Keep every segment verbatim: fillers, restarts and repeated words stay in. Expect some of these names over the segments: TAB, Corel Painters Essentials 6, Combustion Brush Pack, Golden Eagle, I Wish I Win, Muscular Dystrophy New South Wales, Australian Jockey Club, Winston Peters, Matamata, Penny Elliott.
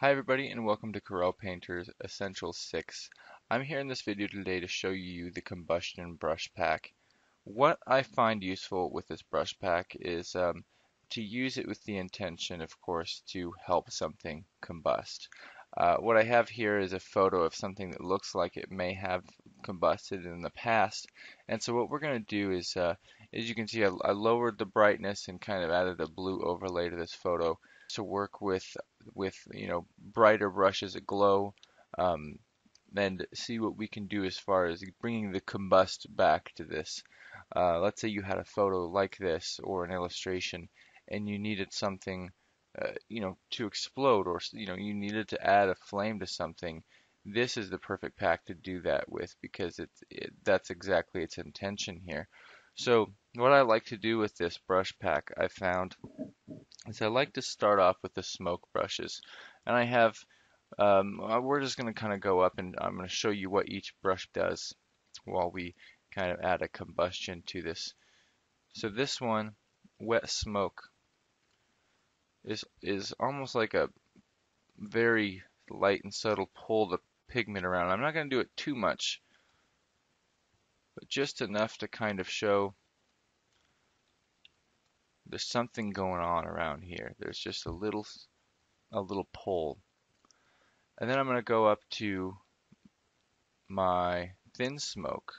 Hi everybody, and welcome to Corel Painters Essentials six. I'm here in this video today to show you the Combustion Brush Pack. What I find useful with this brush pack is um, to use it with the intention, of course, to help something combust. Uh, what I have here is a photo of something that looks like it may have combusted in the past, and so what we're going to do is, uh, as you can see, I, I lowered the brightness and kind of added a blue overlay to this photo to work with with you know brighter brushes that glow, um, and see what we can do as far as bringing the combust back to this. Uh, let's say you had a photo like this or an illustration, and you needed something uh, you know to explode, or you know you needed to add a flame to something. This is the perfect pack to do that with, because it's it, that's exactly its intention here. So what I like to do with this brush pack, I found, is I like to start off with the smoke brushes, and I have, um, we're just going to kind of go up, and I'm going to show you what each brush does while we kind of add a combustion to this. So this one, wet smoke, is, is almost like a very light and subtle pull the pigment around. I'm not going to do it too much, but just enough to kind of show there's something going on around here. There's just a little a little pull. And then I'm going to go up to my thin smoke,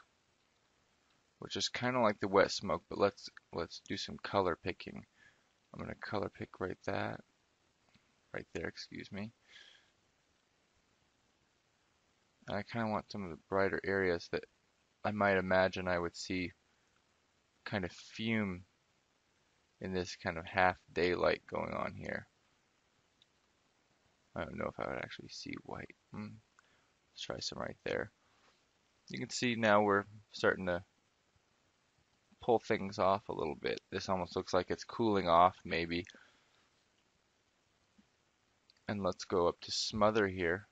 which is kind of like the wet smoke, but let's let's do some color picking. I'm going to color pick right that right there, excuse me. And I kind of want some of the brighter areas that I might imagine I would see kind of fume in this kind of half daylight going on here. I don't know if I would actually see white. Mm. Let's try some right there. You can see now we're starting to pull things off a little bit. This almost looks like it's cooling off maybe. And let's go up to smother here.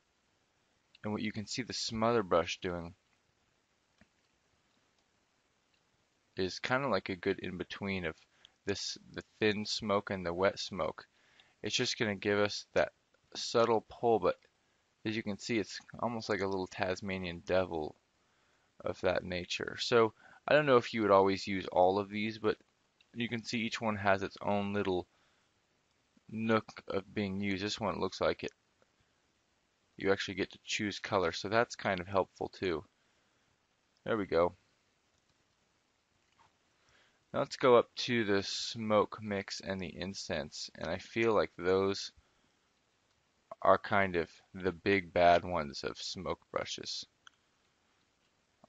And what you can see the smother brush doing is kind of like a good in-between of this, the thin smoke and the wet smoke. It's just going to give us that subtle pull, but as you can see, it's almost like a little Tasmanian devil of that nature. So I don't know if you would always use all of these, but you can see each one has its own little nook of being used. This one looks like it. You actually get to choose color, so that's kind of helpful too. There we go. Now let's go up to the smoke mix and the incense, and I feel like those are kind of the big bad ones of smoke brushes.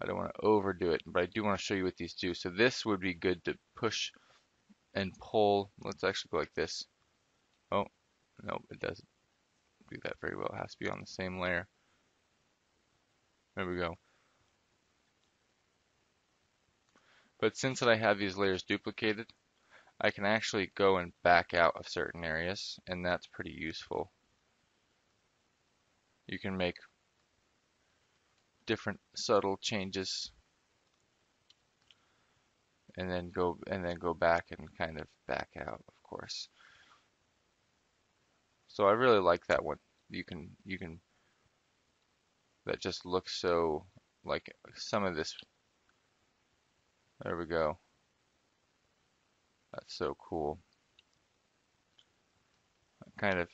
I don't want to overdo it, but I do want to show you what these do. So this would be good to push and pull. Let's actually go like this. Oh, no, it doesn't do that very well. It has to be on the same layer. There we go. But since that I have these layers duplicated, I can actually go and back out of certain areas, and that's pretty useful. You can make different subtle changes, and then go and then go back and kind of back out, of course. So I really like that one. You can you can that just looks so like some of this. There we go. That's so cool. Kind of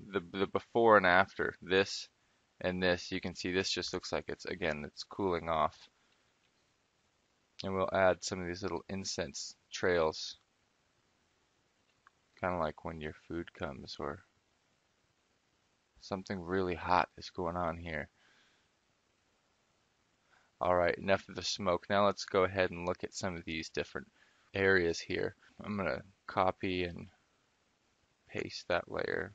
the the before and after this and this. You can see this just looks like it's again it's cooling off. And we'll add some of these little incense trails. Kind of like when your food comes or something really hot is going on here. Alright, enough of the smoke. Now let's go ahead and look at some of these different areas here. I'm going to copy and paste that layer.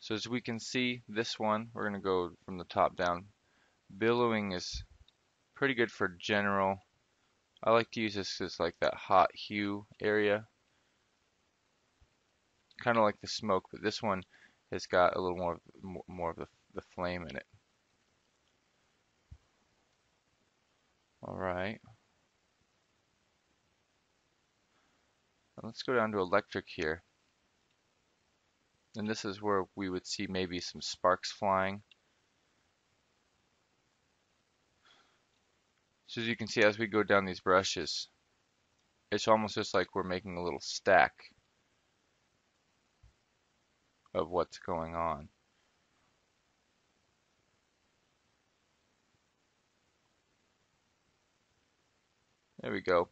So as we can see, this one, we're going to go from the top down. Billowing is pretty good for general. I like to use this because it's like that hot hue area. Kind of like the smoke, but this one has got a little more, more of the the flame in it. Alright. Let's go down to electric here. And this is where we would see maybe some sparks flying. So as you can see, as we go down these brushes, it's almost just like we're making a little stack of what's going on. There we go.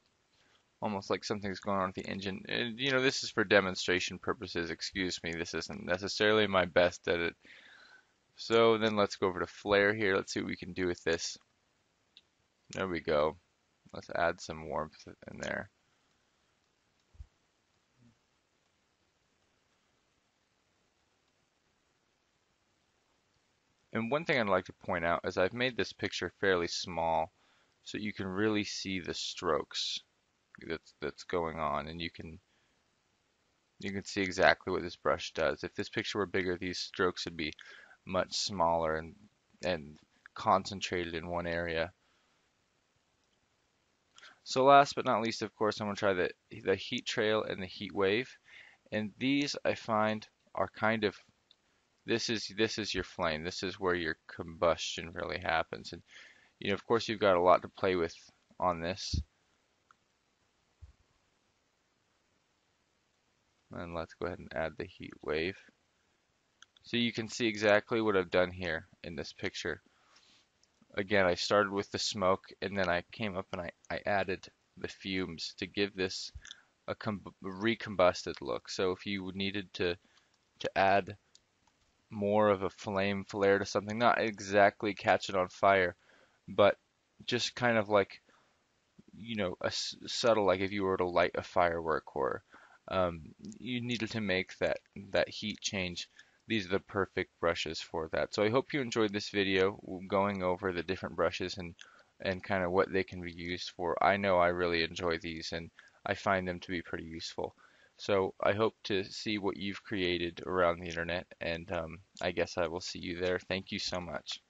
Almost like something's going on with the engine. And, you know, this is for demonstration purposes. Excuse me, this isn't necessarily my best at it. So then let's go over to flare here. Let's see what we can do with this. There we go. Let's add some warmth in there. And one thing I'd like to point out is I've made this picture fairly small, so you can really see the strokes that's that's going on, and you can you can see exactly what this brush does. If this picture were bigger, these strokes would be much smaller and and concentrated in one area. So last but not least, of course, I'm going to try the the heat trail and the heat wave, and these I find are kind of this is this is your flame. This is where your combustion really happens, and you know, of course, you've got a lot to play with on this. And let's go ahead and add the heat wave. So you can see exactly what I've done here in this picture. Again, I started with the smoke, and then I came up and I, I added the fumes to give this a recombusted look. So if you needed to, to add more of a flame flare to something, not exactly catch it on fire, but just kind of like, you know, a s subtle, like if you were to light a firework, or um, you needed to make that, that heat change. These are the perfect brushes for that. So I hope you enjoyed this video going over the different brushes and, and kind of what they can be used for. I know I really enjoy these, and I find them to be pretty useful. So I hope to see what you've created around the internet, and um, I guess I will see you there. Thank you so much.